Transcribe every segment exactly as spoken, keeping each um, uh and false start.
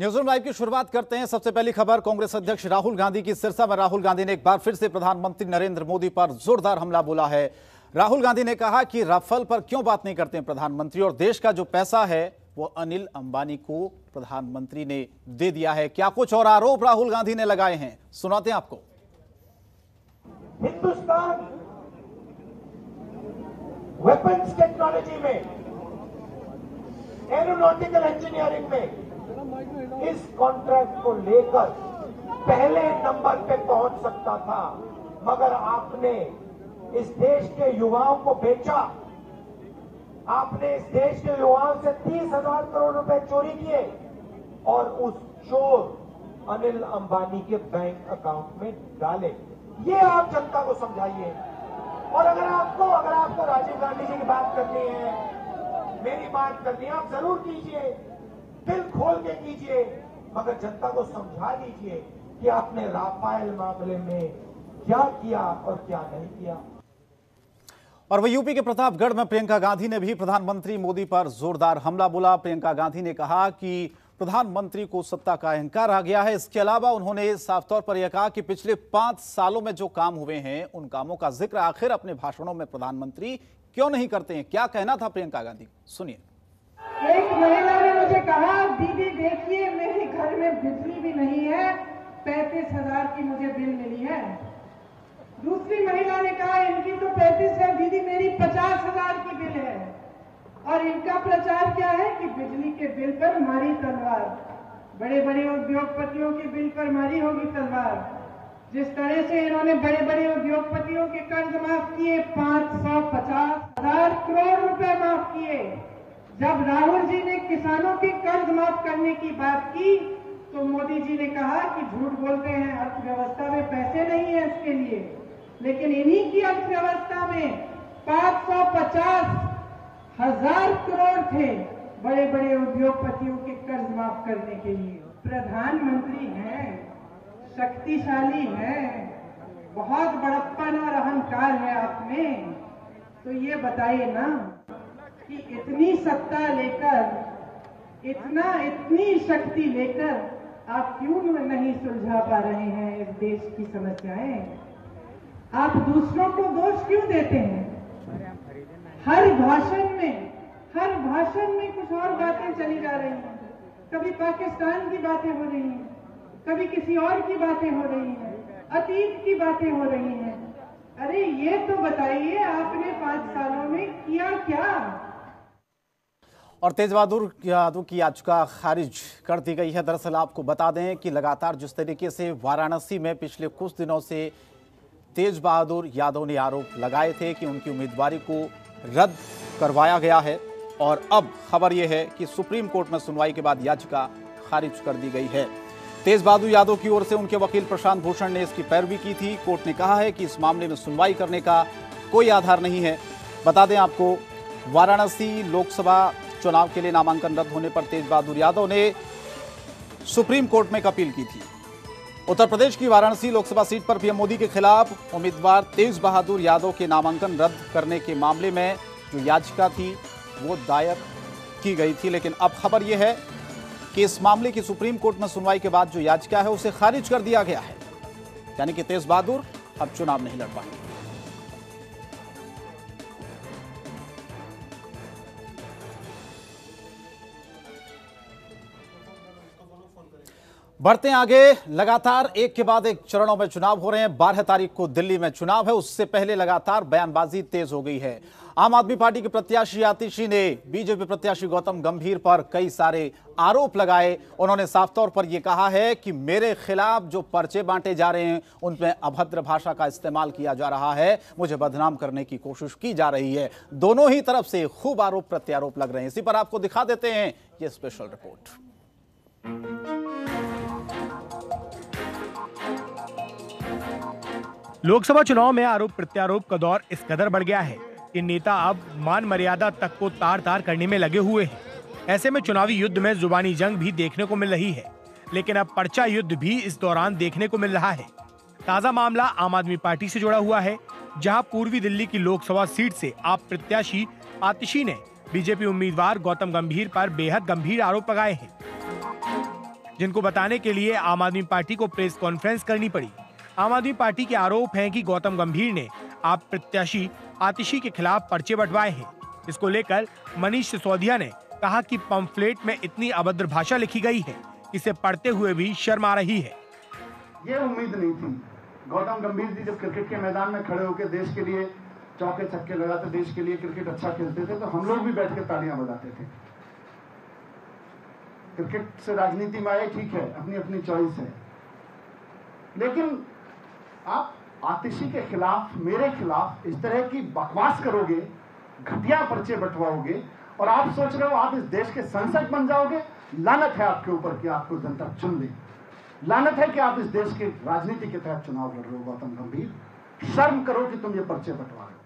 Newsroom live की शुरुआत करते हैं। सबसे पहली खबर कांग्रेस अध्यक्ष राहुल गांधी की। सिरसा में राहुल गांधी ने एक बार फिर से प्रधानमंत्री नरेंद्र मोदी पर जोरदार हमला बोला है। राहुल गांधी ने कहा कि राफेल पर क्यों बात नहीं करते हैं प्रधानमंत्री, और देश का जो पैसा है वो अनिल अंबानी को प्रधानमंत्री ने दे दिया है। क्या कुछ और आरोप राहुल गांधी ने लगाए हैं, सुनाते हैं आपको। हिंदुस्तान वेपन्स टेक्नोलॉजी में, एरोनॉटिकल इंजीनियरिंग में इस कॉन्ट्रैक्ट को लेकर पहले नंबर पे पहुंच सकता था, मगर आपने इस देश के युवाओं को बेचा। आपने इस देश के युवाओं से तीस हजार करोड़ रुपए चोरी किए और उस चोर अनिल अंबानी के बैंक अकाउंट में डाले। ये आप जनता को समझाइए। और अगर आपको अगर आपको राजीव गांधी जी की बात करनी है, मेरी बात करनी है, आप जरूर कीजिए, दिल खोल के कीजिए, मगर जनता को समझा दीजिए कि आपने राफेल मामले में क्या किया और क्या नहीं किया। और वह यूपी के प्रतापगढ़ में प्रियंका गांधी ने भी प्रधानमंत्री मोदी पर जोरदार हमला बोला। प्रियंका गांधी ने कहा कि प्रधानमंत्री को सत्ता का अहंकार आ गया है। इसके अलावा उन्होंने साफ तौर पर यह कहा कि पिछले पांच सालों में जो काम हुए हैं उन कामों का जिक्र आखिर अपने भाषणों में प्रधानमंत्री क्यों नहीं करते हैं। क्या कहना था प्रियंका गांधी, सुनिए। एक महिला ने मुझे कहा, दीदी देखिए मेरे घर में बिजली भी नहीं है, पैंतीस हजार की मुझे बिल मिली है। दूसरी महिला ने कहा इनकी तो पैंतीस है, दीदी मेरी पचास हजार की बिल है। और इनका प्रचार क्या है कि बिजली के बिल पर मारी तलवार, बड़े बड़े उद्योगपतियों के बिल पर मारी होगी तलवार। जिस तरह से इन्होंने बड़े बड़े उद्योगपतियों के कर्ज माफ किए, पाँच सौ पचास हजार करोड़ रुपए माफ किए। जब राहुल जी ने किसानों के कर्ज माफ करने की बात की तो मोदी जी ने कहा कि झूठ बोलते हैं, अर्थव्यवस्था में पैसे नहीं है इसके लिए। लेकिन इन्हीं की अर्थव्यवस्था में पाँच सौ पचास हजार करोड़ थे बड़े बड़े उद्योगपतियों के कर्ज माफ करने के लिए। प्रधानमंत्री हैं, शक्तिशाली हैं, बहुत बड़प्पन और अहंकार है आप में, तो ये बताइए ना कि इतनी सत्ता लेकर, इतना इतनी शक्ति लेकर आप क्यों नहीं सुलझा पा रहे हैं इस देश की समस्याएं। आप दूसरों को दोष क्यों देते हैं? हर भाषण में हर भाषण में कुछ और बातें चली जा रही हैं। कभी पाकिस्तान की बातें हो रही हैं, कभी किसी और की बातें हो रही हैं, अतीत की बातें हो रही हैं। अरे ये तो बताइए आपने पांच सालों में किया क्या। और तेज बहादुर यादव की याचिका खारिज कर दी गई है। दरअसल आपको बता दें कि लगातार जिस तरीके से वाराणसी में पिछले कुछ दिनों से तेज बहादुर यादव ने आरोप लगाए थे कि उनकी उम्मीदवारी को रद्द करवाया गया है, और अब खबर यह है कि सुप्रीम कोर्ट में सुनवाई के बाद याचिका खारिज कर दी गई है। तेज बहादुर यादव की ओर से उनके वकील प्रशांत भूषण ने इसकी पैरवी की थी। कोर्ट ने कहा है कि इस मामले में सुनवाई करने का कोई आधार नहीं है। बता दें आपको, वाराणसी लोकसभा चुनाव के लिए नामांकन रद्द होने पर तेज बहादुर यादव ने सुप्रीम कोर्ट में अपील की थी। उत्तर प्रदेश की वाराणसी लोकसभा सीट पर पीएम मोदी के खिलाफ उम्मीदवार तेज बहादुर यादव के नामांकन रद्द करने के मामले में जो याचिका थी वो दायर की गई थी, लेकिन अब खबर यह है कि इस मामले की सुप्रीम कोर्ट में सुनवाई के बाद जो याचिका है उसे खारिज कर दिया गया है, यानी कि तेज बहादुर अब चुनाव नहीं लड़ पाएंगे। बढ़ते हैं आगे। लगातार एक के बाद एक चरणों में चुनाव हो रहे हैं। बारह तारीख को दिल्ली में चुनाव है, उससे पहले लगातार बयानबाजी तेज हो गई है। आम आदमी पार्टी के प्रत्याशी आतिशी ने बीजेपी प्रत्याशी गौतम गंभीर पर कई सारे आरोप लगाए। उन्होंने साफ तौर पर यह कहा है कि मेरे खिलाफ जो पर्चे बांटे जा रहे हैं उनमें अभद्र भाषा का इस्तेमाल किया जा रहा है, मुझे बदनाम करने की कोशिश की जा रही है। दोनों ही तरफ से खूब आरोप प्रत्यारोप लग रहे हैं। इसी पर आपको दिखा देते हैं ये स्पेशल रिपोर्ट। लोकसभा चुनाव में आरोप प्रत्यारोप का दौर इस कदर बढ़ गया है कि नेता अब मान मर्यादा तक को तार तार करने में लगे हुए हैं। ऐसे में चुनावी युद्ध में जुबानी जंग भी देखने को मिल रही है, लेकिन अब पर्चा युद्ध भी इस दौरान देखने को मिल रहा है। ताज़ा मामला आम आदमी पार्टी से जुड़ा हुआ है, जहां पूर्वी दिल्ली की लोकसभा सीट से आप प्रत्याशी आतिशी ने बीजेपी उम्मीदवार गौतम गंभीर पर बेहद गंभीर आरोप लगाए हैं। जिनको बताने के लिए आम आदमी पार्टी को प्रेस कॉन्फ्रेंस करनी पड़ी। आम आदमी पार्टी के आरोप हैं कि गौतम गंभीर ने आप प्रत्याशी आतिशी के खिलाफ पर्चे बंटवाए हैं। इसको लेकर मनीष सिसोदिया ने कहा कि पंफलेट में इतनी अभद्र भाषा लिखी गई है, इसे पढ़ते हुए भी शर्म आ रही है। ये उम्मीद नहीं थी। गौतम गंभीर जी जब क्रिकेट के मैदान में खड़े होकर देश के लिए चौके छक्के लगाते, देश के लिए क्रिकेट अच्छा खेलते थे, तो हम लोग भी बैठ कर तालियां बजाते थे। क्रिकेट से राजनीति में आए, ठीक है, अपनी अपनी चॉइस है, लेकिन आप आतिशी के खिलाफ, मेरे खिलाफ इस तरह की बकवास करोगे, घटिया पर्चे बंटवाओगे और आप सोच रहे हो आप इस देश के सांसद बन जाओगे। लानत है आपके ऊपर कि आपको जनता चुन ले। लानत है कि आप इस देश के राजनीति के तहत चुनाव लड़ रहे हो। गौतम गंभीर, शर्म करो कि तुम ये पर्चे बंटवा रहे हो।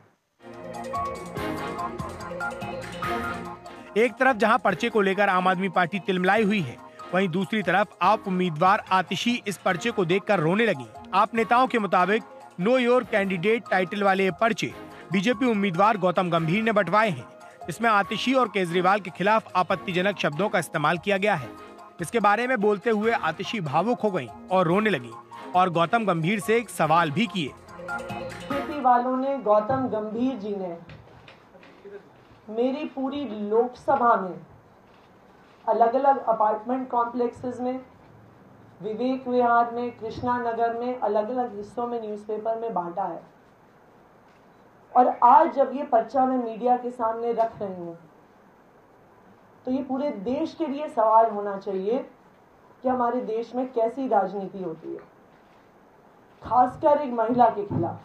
एक तरफ जहां पर्चे को लेकर आम आदमी पार्टी तिलमिलाई हुई है, वहीं दूसरी तरफ आप उम्मीदवार आतिशी इस पर्चे को देखकर रोने लगी। आप नेताओं के मुताबिक नो योर कैंडिडेट टाइटल वाले ये पर्चे बीजेपी उम्मीदवार गौतम गंभीर ने बंटवाए हैं। इसमें आतिशी और केजरीवाल के खिलाफ आपत्तिजनक शब्दों का इस्तेमाल किया गया है। इसके बारे में बोलते हुए आतिशी भावुक हो गईं और रोने लगी और गौतम गंभीर से एक सवाल भी किए। बीजेपी वालों ने, गौतम गंभीर जी ने मेरी पूरी लोकसभा में अलग अलग अपार्टमेंट कॉम्प्लेक्सेस में, विवेक विहार में, कृष्णा नगर में, अलग अलग हिस्सों में न्यूज़पेपर में बांटा है। और आज जब ये पर्चा मैं मीडिया के सामने रख रही हूँ, तो ये पूरे देश के लिए सवाल होना चाहिए कि हमारे देश में कैसी राजनीति होती है, खासकर एक महिला के खिलाफ।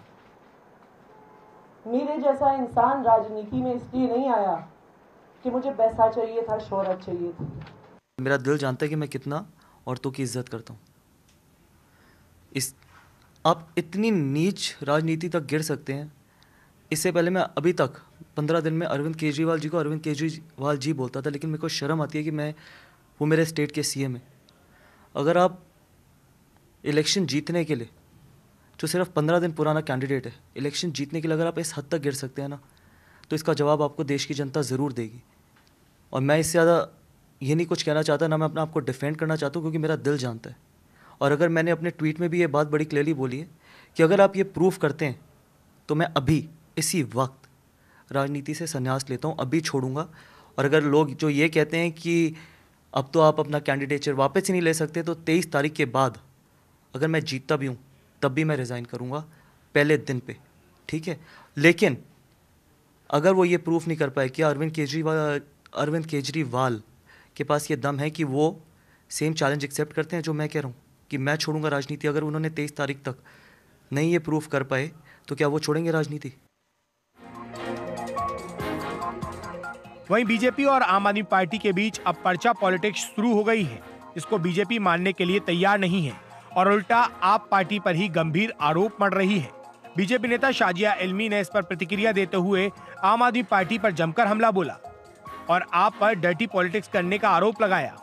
मेरे जैसा इंसान राजनीति में इसलिए नहीं आया कि मुझे पैसा चाहिए था, शोहरत चाहिए थी। मेरा दिल जानता है कि मैं कितना औरतों की इज्जत करता हूँ। इस आप इतनी नीच राजनीति तक गिर सकते हैं। इससे पहले मैं अभी तक पंद्रह दिन में अरविंद केजरीवाल जी को अरविंद केजरीवाल जी बोलता था, लेकिन मेरे को शर्म आती है कि मैं वो मेरे स्टेट के सीएम है। अगर आप इलेक्शन जीतने के लिए, जो सिर्फ पंद्रह दिन पुराना कैंडिडेट है, इलेक्शन जीतने के लिए अगर आप इस हद तक गिर सकते हैं ना, तो इसका जवाब आपको देश की जनता ज़रूर देगी। और मैं इससे ज़्यादा ये नहीं कुछ कहना चाहता, ना मैं अपने आप को डिफेंड करना चाहता हूँ, क्योंकि मेरा दिल जानता है। और अगर मैंने अपने ट्वीट में भी ये बात बड़ी क्लियरली बोली है कि अगर आप ये प्रूव करते हैं तो मैं अभी इसी वक्त राजनीति से संन्यास लेता हूँ, अभी छोड़ूंगा। और अगर लोग जो ये कहते हैं कि अब तो आप अपना कैंडिडेचर वापस ही नहीं ले सकते, तो तेईस तारीख के बाद अगर मैं जीतता भी हूँ तब भी मैं रिज़ाइन करूँगा, पहले दिन पे, ठीक है। लेकिन अगर वो ये प्रूफ नहीं कर पाए कि अरविंद केजरीवाल अरविंद केजरीवाल के पास ये दम है कि वो सेम चैलेंज एक्सेप्ट करते हैं जो मैं कह रहा हूँ कि मैं छोड़ूंगा राजनीति, अगर उन्होंने तेईस तारीख तक नहीं ये प्रूफ कर पाए, तो क्या वो छोड़ेंगे राजनीति? वहीं बीजेपी और आम आदमी पार्टी के बीच अब पर्चा पॉलिटिक्स शुरू हो गई है। इसको बीजेपी मानने के लिए तैयार नहीं है और उल्टा आप पार्टी पर ही गंभीर आरोप मढ़ रही है। बीजेपी नेता शाजिया इल्मी ने इस पर प्रतिक्रिया देते हुए आम आदमी पार्टी पर जमकर हमला बोला और आप पर डर्टी पॉलिटिक्स करने का आरोप लगाया।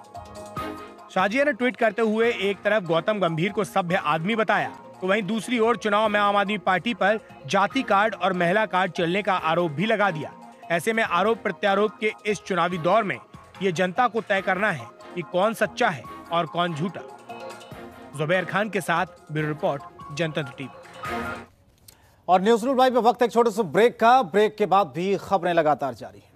शाजिया ने ट्वीट करते हुए एक तरफ गौतम गंभीर को सभ्य आदमी बताया, तो वहीं दूसरी ओर चुनाव में आम आदमी पार्टी पर जाति कार्ड और महिला कार्ड चलने का आरोप भी लगा दिया। ऐसे में आरोप प्रत्यारोप के इस चुनावी दौर में ये जनता को तय करना है कि कौन सच्चा है और कौन झूठा। जुबैर खान के साथ ब्यूरो रिपोर्ट, जनतंत्र टीवी। और न्यूज़ रूम लाइव में वक्त एक छोटे से ब्रेक का। ब्रेक के बाद भी खबरें लगातार जारी है।